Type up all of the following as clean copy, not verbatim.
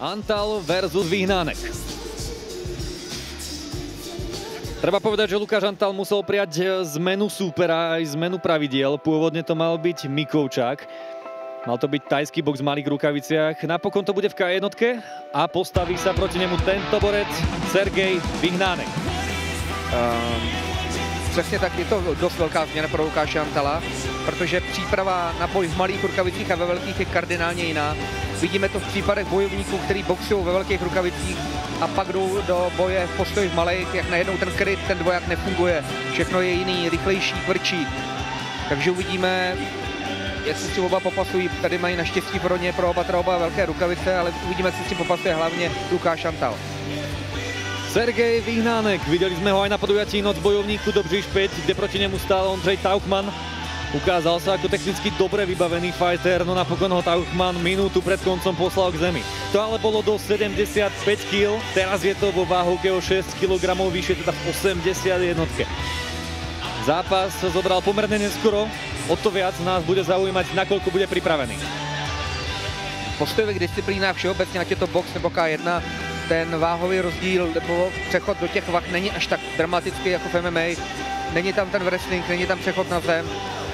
Antal versus Vyhnánek. Treba povedať, že Lukáš Antal musel prijať zmenu súpera aj zmenu pravidiel. Pôvodne to mal byť Mikovčák. Mal to byť tajský box v malých rukaviciach. Napokon to bude v K1 a postaví sa proti nemu tento borec Sergej Vyhnánek. Přesně tak, je to dost velká změna pro Lukáše Antala, protože příprava na boj v malých rukavicích a ve velkých je kardinálně jiná. Vidíme to v případech bojovníků, kteří boxují ve velkých rukavicích a pak jdou do boje v postoji v malých, jak najednou ten kryt, ten dvojak nefunguje. Všechno je jiný, rychlejší, tvrdší. Takže uvidíme, jestli si oba popasují. Tady mají naštěstí pro ně, pro oba velké rukavice, ale uvidíme, jestli si popasuje hlavně Lukáš Antal. Sergej Vyhnánek, videli sme ho aj na podujatí Noc bojovníku do Bříšpeť, kde proti nemu stál Ondřej Tauchmann. Ukázal sa ako technicky dobre vybavený fighter, no napokon ho Tauchmann minútu pred koncom poslal k zemi. To ale bolo do 75 kg, teraz je to vo váhovke o 6 kg vyššie, teda v 81. Zápas zobral pomerne neskoro, o to viac nás bude zaujímať, nakoľko bude pripravený. V postojových disciplínách všeobecne, ať je to box nebo K1, ten váhový rozdíl nebo přechod do těch vah není až tak dramatický jako v MMA. Není tam ten wrestling, není tam přechod na zem,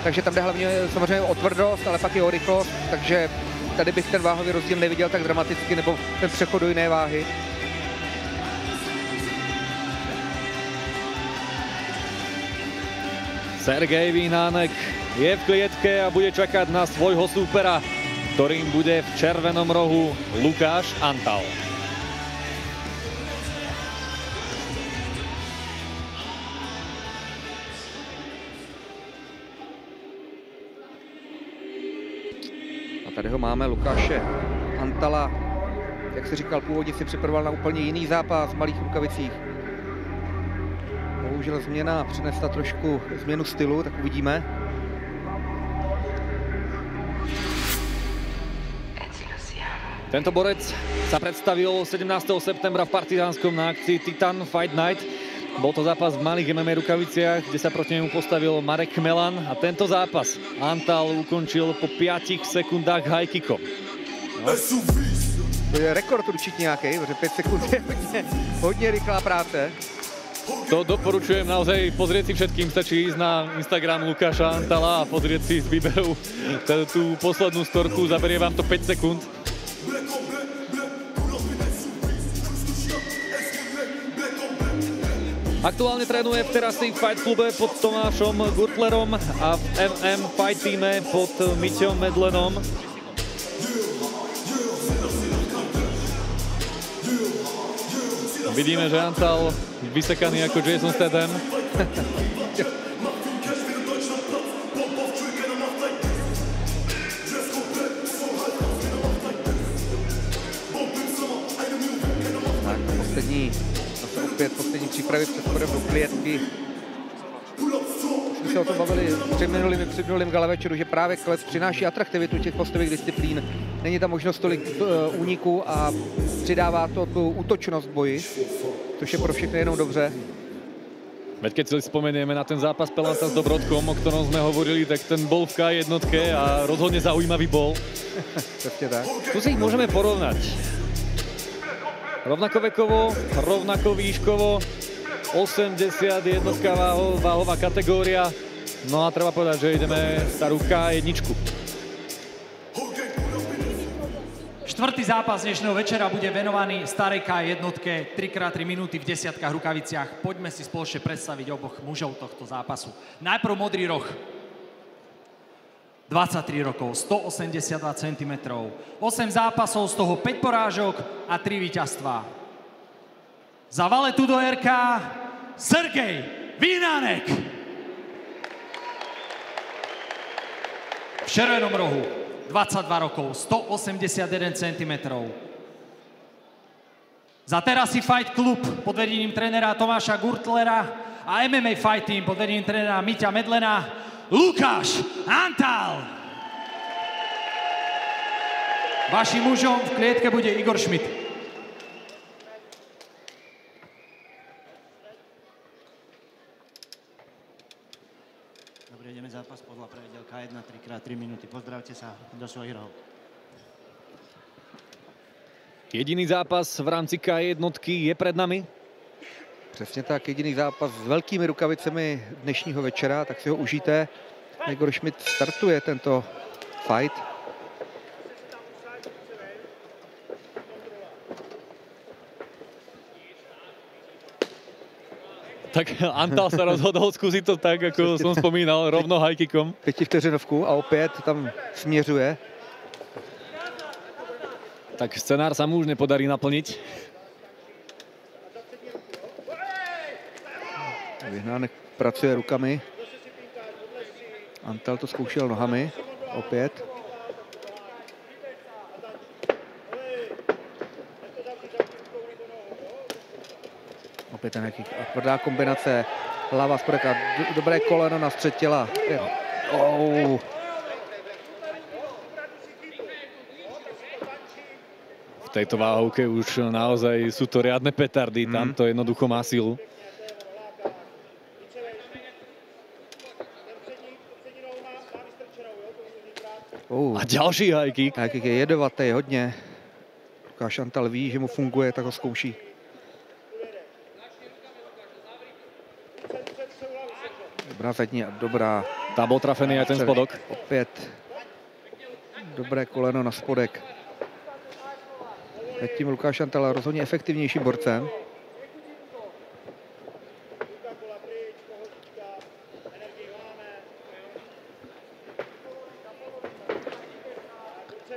takže tam jde hlavně samozřejmě o tvrdost, ale pak i o rychlost, takže tady bych ten váhový rozdíl neviděl tak dramaticky, nebo ten přechod do jiné váhy. Sergej Vyhnánek je v klietke a bude čakat na svojho súpera, ktorým bude v červenom rohu Lukáš Antal. Tady ho máme, Lukáše Antala, jak se říkal, původně si připravoval na úplně jiný zápas v malých rukavicích. Bohužel změna přinesla trošku změnu stylu, tak uvidíme. Tento borec sa predstavil 17. septembra v Partizánskom na akcii Titan Fight Night. Bol to zápas v malých MMA rukaviciach, kde sa proti nemu postavil Marek Kmeťan a tento zápas Antal ukončil po 5 sekundách high kickom. No. To je rekord určitě nějaký, protože 5 sekund je hodně rychlá práce. To doporučujem naozaj pozrieť si všetkým, stačí ísť na Instagram Lukáša Antala a pozrieť si z výberu tú poslednú storku, zaberie vám to 5 sekund. Aktuálne trénuje v Terasi Fight Clube pod Tomášom Gurtlerom a v MMA Fight Teame pod Miťom Medlenom. Vidíme, že Antal vysekaný ako Jason Statham. Tak, poslední přípravy před chodem do klietky. Už jsme se o tom bavili před minulým gala večeru, že právě klec přináší atraktivitu těch postojových disciplín. Není tam možnost tolik úniků a přidává to tu útočnost boji, což je pro všechny jenom dobře. Veď keď si spomenieme na ten zápas Pelanta s Dobrodkom, o ktorom sme hovorili, tak ten bol v K1 a rozhodne zaujímavý bol. Tak. Tu si ich môžeme porovnať. Rovnako vekovo, rovnako výškovo, 81 váhová kategória, no a treba povedať, že ideme starú K1. Štvrtý zápas dnešného večera bude venovaný starej K1, 3x3 minúty v desiatkách rukaviciach. Poďme si spoločne predstaviť oboch mužov tohto zápasu. Najprv modrý roh. 23 rokov, 182 cm, 8 zápasov, z toho 5 porážok a 3 víťazstvá. Za Valetudo RK, Sergej Vyhnánek. V červenom rohu, 22 rokov, 181 cm. Za Terasi Fight Club pod vedením trénera Tomáša Gurtlera a MMA Fight Team pod vedením trénera Miťa Medlena Lukáš Antal. Vaším mužom v klietke bude Igor Schmidt. Dobre, ideme zápas podľa pravidel K1, 3x3 minúty. Pozdravte sa do svojich rohov. Jediný zápas v rámci K1 je před námi. Přesně tak, jediný zápas s velkými rukavicemi dnešního večera, tak si ho užijte. Igor Schmidt startuje tento fight. Tak Antal se rozhodl zkusit to tak, jako jsem vzpomínal, rovno high kickom. Pětivteřinovku a opět tam směřuje. Tak scénář se mu už nepodarí naplnit. Vyhnánek pracuje rukami. Antal to zkoušel nohami. Opět. Opět ten high kick. A tvrdá kombinace. Hlava z prka. Dobré koleno na střed těla. Oh. V tejto váhovke už naozaj sú to riadne petardy. Tam to jednoducho má silu. A další high kick. High kick je jedovatý hodně. Lukáš Antal ví, že mu funguje, tak ho zkouší. Dobrá zadní a dobrá. Tam byl trafený a ten spodok. Opět dobré koleno na spodek. Teď tím Lukáš Antal rozhodně efektivnějším borcem.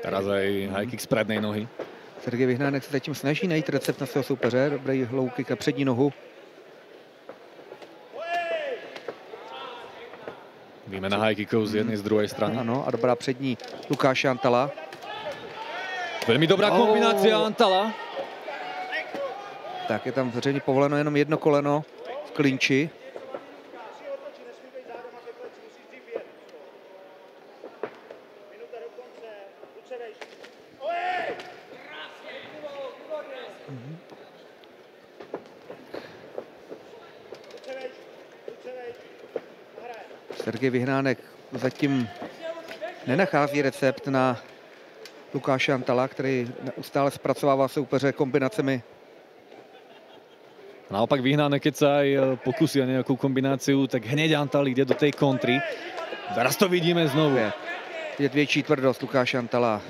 Teraz aj high kick z přední nohy. Sergej Vyhnánek se zatím snaží najít recept na svého soupeře. Dobrý low kick na přední nohu. Výměna high kicků z jedné z druhé strany. Ano, a dobrá přední Lukáše Antala. Velmi dobrá kombinace Antala. Tak je tam zřejmě povoleno jenom jedno koleno v klinči. Sergej Vyhnánek zatím nenachází recept na Lukáše Antala, který neustále zpracovává soupeře kombinacemi. Naopak Vyhnánek, keď sa aj pokusí o nějakou kombináciu, tak hned Antal jde do té kontry. Zaraz to vidíme znovu. Je větší tvrdost Lukáše Antala.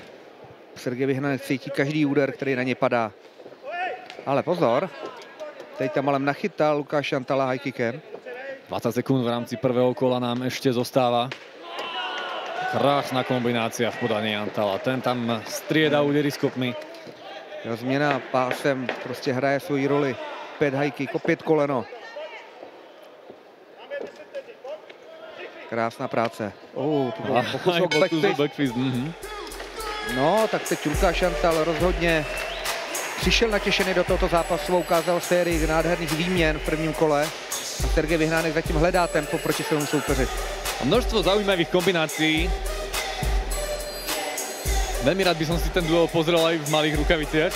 Sergej Vyhnánek cítí každý úder, který na ně padá. Ale pozor, teď tam malem nachytal Lukáše Antala high kickem. 20 sekund v rámci prvého kola nám ještě zůstává. Krásná kombinace v podání Antala. Ten tam střídá údery s kopmi. Změna pásem prostě hraje svoji roli. 5 high kick, opět koleno. Krásná práce. Pokus o backfist. No, tak teď Lukáš Antal rozhodně přišel natěšený do tohoto zápasu, ukázal sérii nádherných výměn v prvním kole. Sergej Vyhnánek zatím hledá tempo proti svému soupeři. A množstvo zaujímavých kombinací. Velmi rád by som si ten duel pozrel aj v malých rukavicích.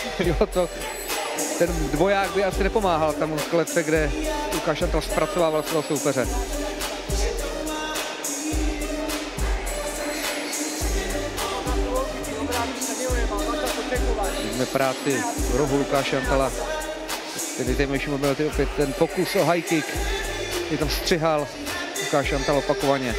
Ten dvoják by asi nepomáhal tam v klece, kde Lukáš Antal zpracovával svého soupeře. Vidíme práci v rohu Lukáše Antala. Nejzajímavějšímu byl opět ten pokus o high kick, je tam střihal Lukáš Antal opakovaně.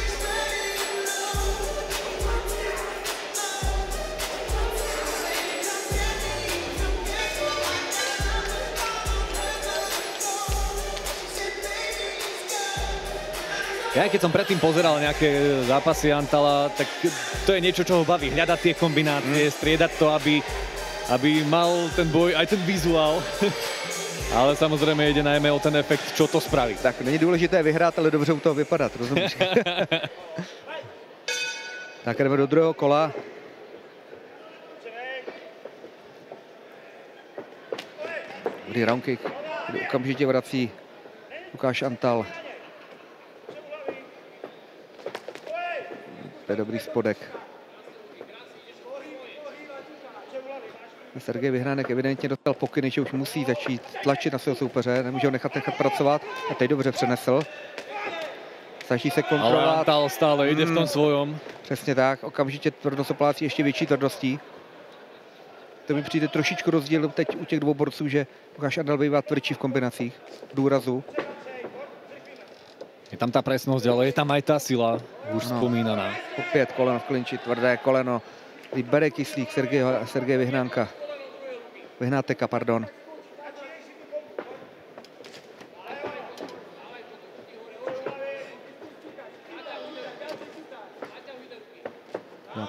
Ja, keď som predtým pozeral nejaké zápasy Antala, tak to je niečo, čo ho baví. Hľadať tie kombinácie, striedať to, aby mal ten boj, aj ten vizuál. Ale samozřejmě jde najmä o ten efekt, co to spraví. Tak není důležité vyhrát, ale dobře u toho vypadat, rozumíš? Tak jdeme do druhého kola. Dobrý round kick, okamžitě vrací Lukáš Antal. To je dobrý spodek. Sergej Vyhnánek evidentně dostal pokyny, že už musí začít tlačit na svého soupeře, nemůže ho nechat pracovat a teď dobře přenesl. Snaží se kontrolovat. Ale Antal stále jde v tom svojom. Přesně tak, okamžitě tvrdost oplácí ještě větší tvrdostí. To mi přijde trošičku rozdíl teď u těch dvou borců, že Lukáš Antal bývá tvrdší v kombinacích, důrazu. Je tam ta presnosť, ale je tam aj tá sila, už spomínaná. Opět koleno v klinči, tvrdé koleno. Vybere kyslík Sergej Vyhnánka. Vyhnáteka, pardon.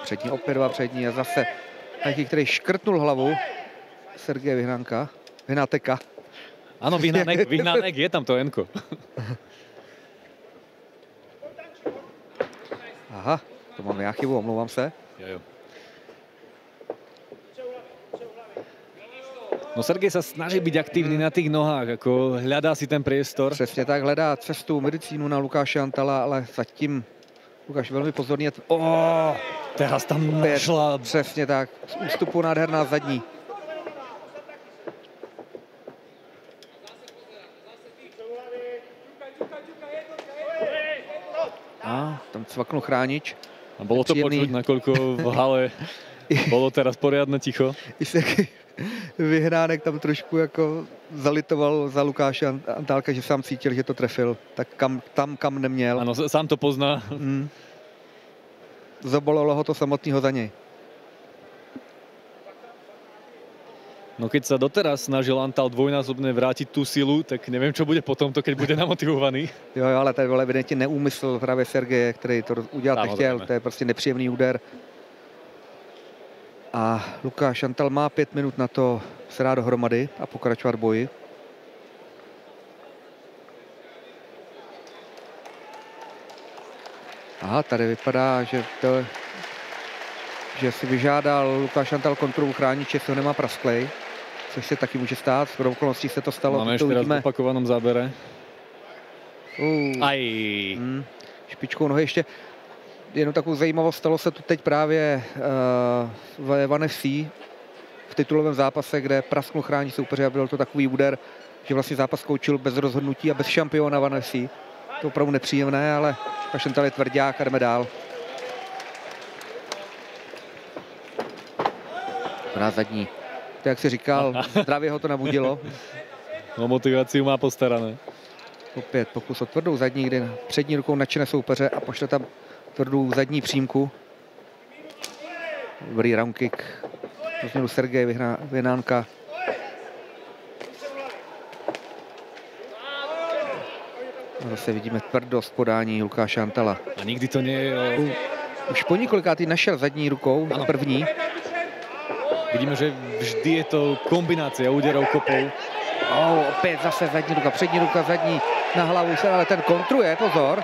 Přední, opět dva přední a zase nějaký, který škrtnul hlavu Sergeje Vyhnánka. Vyhnáteka. Ano, Vyhnánek, je tam to Enko. Aha, to mám já chybu, omlouvám se. Jo. No Sergej sa snaží byť aktívny na tých nohách, ako hľadá si ten priestor. Přesně tak, hledá cestu, medicínu na Lukáše Antala, ale zatím Lukáš velmi pozorně. Teraz tam našla. Přesně tak, z ústupu nádherná zadní. A tam cvaknul chránič. A bolo to počuť, nakoľko v hale bolo teraz poriadne ticho. I Vyhnánek tam trošku jako zalitoval za Lukáše Antálka, že sám cítil, že to trefil. Tak kam neměl. Ano, sám to pozná. Zabolelo ho to samotného za něj. No keď sa doteraz snažil Antal dvojnásobne vrátiť tú silu, tak neviem, čo bude potom to, keď bude namotivovaný. Jo, ale to byl evidentně neúmysl právě Sergeje, který to udělat nechtěl. To je prostě nepříjemný úder. A Lukáš Antal má 5 minut na to se dá dohromady a pokračovat v boji. Aha, tady vypadá, že si vyžádal Lukáš Antal kontrolu chrániče, co nemá prasklej, což se taky může stát. V okolností se to stalo. Máme ještě raz v opakovaném zábere. Špičkou nohy ještě. Jenom takovou zajímavost, stalo se to teď právě v KFC v titulovém zápase, kde prasknul chrání soupeře a byl to takový úder, že vlastně zápas koučil bez rozhodnutí a bez šampiona v KFC. To opravdu nepříjemné, ale Antal je tvrdák a jdeme dál. Na zadní. To, jak si říkal, zdravě ho to nabudilo. No, motivaci má postarané. Opět pokus o tvrdou zadní, kdy přední rukou načne soupeře a pošle tam tvrdou zadní přímku. Dobrý round kick. Pozměnu Sergej Vyhnánka. A zase vidíme tvrdost podání Lukáše Antala. A nikdy to nie je... Už po několikátý našel zadní rukou, ano. První. Vidíme, že vždy je to kombinácia úderov kopou. Opět zase zadní ruka, přední ruka, zadní na hlavu, ale ten kontruje, pozor.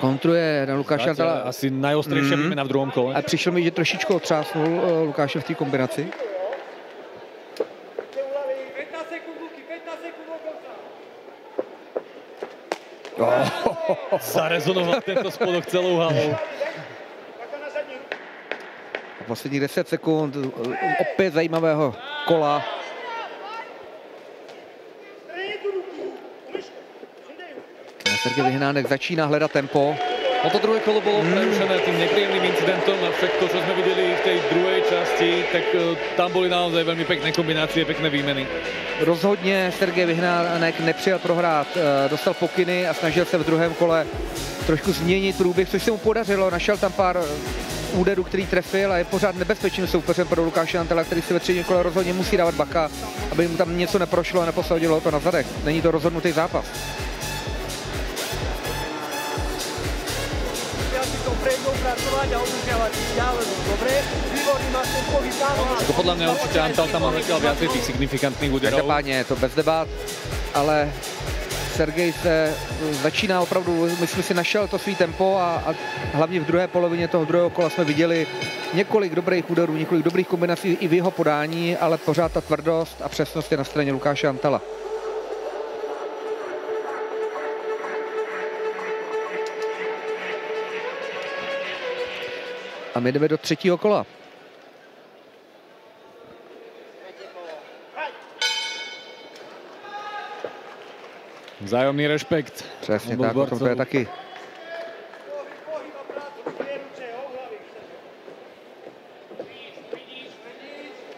Kontruje na Lukáše Antala. Asi najostrejšia výmena v druhom kole. A přišlo mi, že trošičku otřásnul Lukáše v té kombinaci. Zarezonoval tento spodok celou halou. A poslední 10 sekund opět zajímavého kola. Sergej Vyhnánek začíná hledat tempo. No to druhé kolo bolo prerušené tým nepríjemným incidentom a všetko, čo sme videli v tej druhej časti, tak tam boli naozaj veľmi pekné kombinácie, pekné výmeny. Rozhodně Sergej Vyhnánek nepřijal prohrát, dostal pokyny a snažil se v druhém kole trošku změnit průběh, což se mu podařilo, našel tam pár úderů, který trefil a je pořád nebezpečným soupeřem pro Lukáše Antala, který si ve třetím kole rozhodně musí dávat baka, aby mu tam něco neprošlo a neposadilo to na zadek. Není to rozhodnutý zápas. To podľa mňa určite Antal tam mal nechal viacej tých signifikantných úderov. Každopádne je to bez debat, ale Sergej se začíná opravdu, myslím si, našel to svý tempo a hlavně v druhé polovině toho druhého kola jsme viděli několik dobrých úderů, několik dobrých kombinací i v jeho podání, ale pořád ta tvrdost a přesnost je na straně Lukáše Antala. A my jdeme do třetího kola. Vzájomný respekt. Přesně tak, o tom to je taky.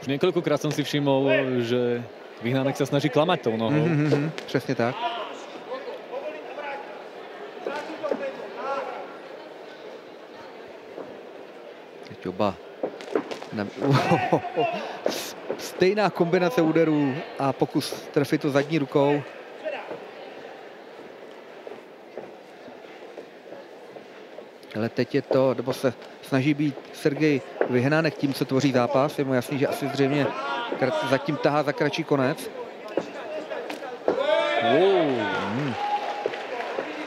Už několikrát jsem si všiml, že Vyhnánek se snaží klamat tou nohou. Přesně tak. Teď oba. Stejná kombinace úderů a pokus trefit to zadní rukou. Ale teď je to, nebo se snaží být Sergej Vyhnánek tím, co tvoří zápas. Je mu jasný, že asi zřejmě zatím tahá za kratší konec.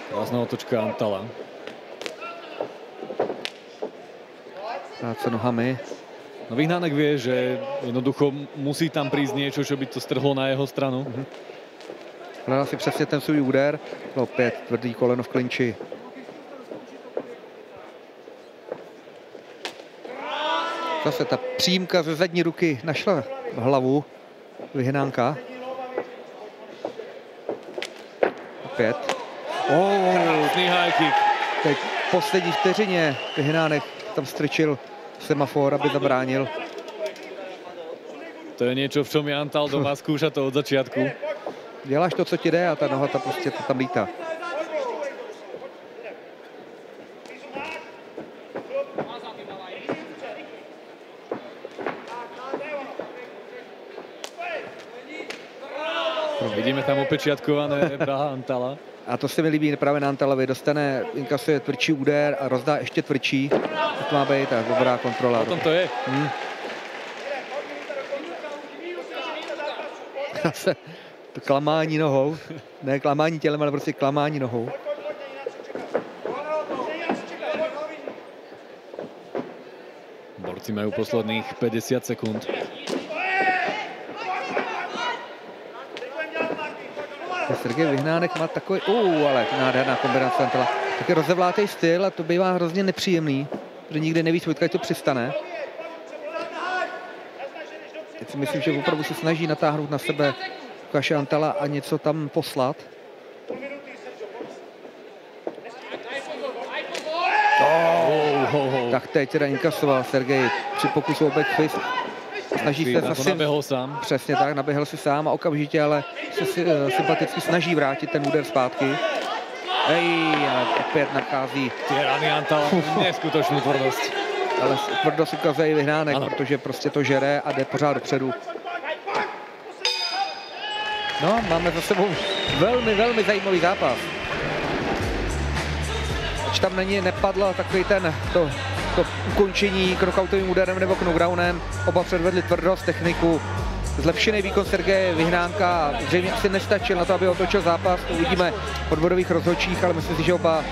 Krásná otočka Antala. Práce nohami. No Vyhnánek vie, že jednoducho musí tam prísť niečo, čo by to strhlo na jeho stranu. Hledal si přesně ten svůj úder. Opět tvrdý koleno v klinči. Zase ta přímka ze zadní ruky našla hlavu Vyhnánka. Opět. Krásný high kick. Teď v poslední vteřině Vyhnánek tam strčil semafor, aby zabránil. To je něco, v čem Antal doma zkoušel to od začátku. Děláš to, co ti jde, a ta noha ta prostě tam lítá. Vidíme tam opečátkované Praha Antala. A to se mi líbí právě na Antalovi. Dostane, inkasuje tvrdší úder a rozdá ještě tvrdší. To má být tak, dobrá kontrola. Potom to je. To klamání nohou. Ne klamání tělem, ale prostě klamání nohou. Borci mají posledních 50 sekund. Sergej Vyhnánek má takový, ale nádherná kombinace Antala. Taky rozevlátej styl a to bývá hrozně nepříjemný, protože nikdy nevíš, odkud to přistane. Teď si myslím, že opravdu se snaží natáhnout na sebe Lukáše Antala a něco tam poslat. Tak teď teda inkasoval Sergej při pokusu o backfist. Snaží se zase, naběhl sám. Přesně tak, naběhl si sám a okamžitě, ale se sympaticky snaží vrátit ten úder zpátky. A opět nachází. Ty rány Antala, neskutečnou tvrdost. Ale tvrdost ukazuje i Vyhnánek, ano, protože prostě to žere a jde pořád dopředu. No, máme za sebou velmi, velmi zajímavý zápas. Ač tam nepadl takový ten... To ukončení knockoutovým úderem nebo knockdownem. Oba předvedli tvrdost, techniku. Zlepšený výkon Sergeje Vyhnánka zřejmě asi nestačil na to, aby otočil zápas. To uvidíme v odbodových rozhodčích, ale myslím si, že oba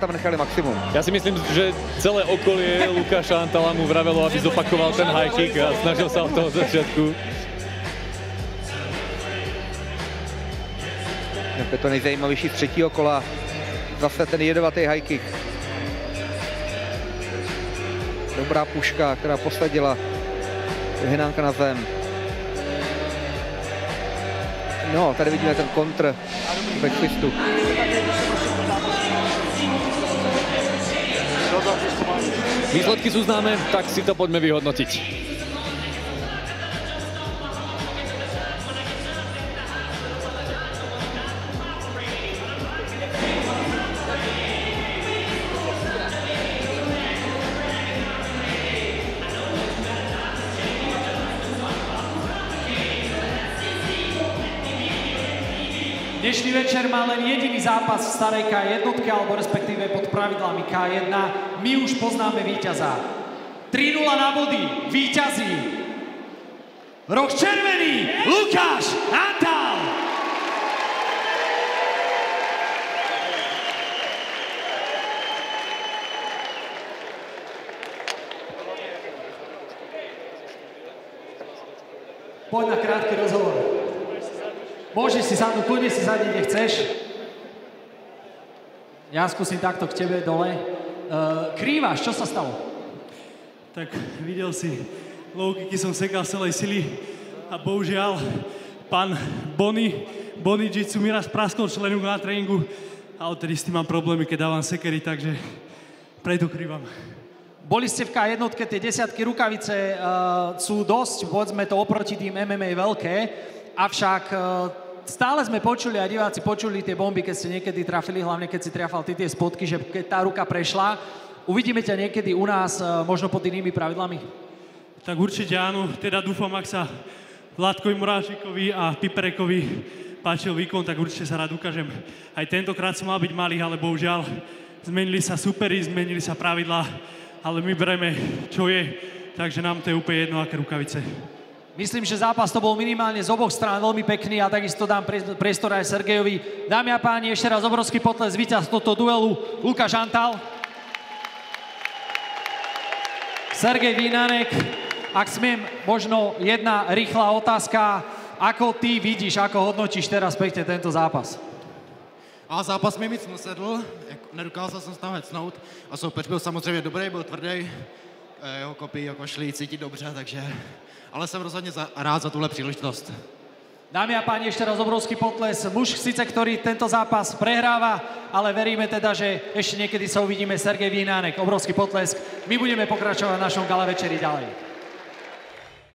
tam nechali maximum. Já si myslím, že celé okolí Lukáša Antala mu vravelo, aby zopakoval ten high kick a snažil se od toho začátku. Je to nejzajímavější z třetího kola. Zase ten jedovatý high kick. Dobrá puška, která posadila Vyhnánka na zem. No, tady vidíme ten kontr backfistu. Výsledky jsou známé, tak si to pojďme vyhodnotit. Dnešný večer má len jediný zápas v starej K1, alebo respektíve pod pravidlami K1. My už poznáme víťaza. 3-0 na body, víťazí roh červený Lukáš Antal. Poď na krátky rozhovor. Môžeš si sadnúť, kľudne si sadnúť, kde chceš. Ja skúsim takto k tebe dole. Krývaš, čo sa stalo? Tak videl si, low-kicky som sekal z celej sily a bohužiaľ pán Bonny Jitsu mi raz praskol členu na tréningu a odtedy s tým mám problémy, keď dávam sekery, takže preto krývam. Boli ste v K1, tie desiatky rukavice sú dosť, povedzme to, oproti tým MMA veľké, avšak stále sme počuli, a diváci počuli tie bomby, keď ste niekedy trafili, hlavne keď si trafal ty tie spotky, že keď tá ruka prešla. Uvidíme ťa niekedy u nás, možno pod inými pravidlami? Tak určite áno, teda dúfam, ak sa Vladkovi Moravčíkovi a Piperekovi páčil výkon, tak určite sa rád ukážem. Aj tentokrát som mal byť malý, ale bohužiaľ zmenili sa superi, zmenili sa pravidlá, ale my bereme, čo je, takže nám to je úplne jedno, aké rukavice. Myslím, že zápas to bol minimálne z oboch strán veľmi pekný a takisto dám priestor aj Sergejovi. Dámy a páni, ešte raz obrovský potles víťaz tohto duelu, Lukáš Antal. Sergej Vyhnánek, ak smiem, možno jedna rýchla otázka. Ako ty vidíš, ako hodnotíš teraz pekne tento zápas? A zápas mi nic nesedl, nedokázal jsem se tam hecnout a soupeř byl samozřejmě dobrý, byl tvrdý, jeho kopí, jeho košlí, cítí dobře, takže... Ale jsem rozhodně rád za tuhle příležitost. Dámy a páni, ešte raz obrovský potles. Muž sice, ktorý tento zápas prehráva, ale veríme teda, že ešte niekedy sa uvidíme. Sergej Vyhnánek, obrovský potlesk. My budeme pokračovať v našom gala večeri ďalej.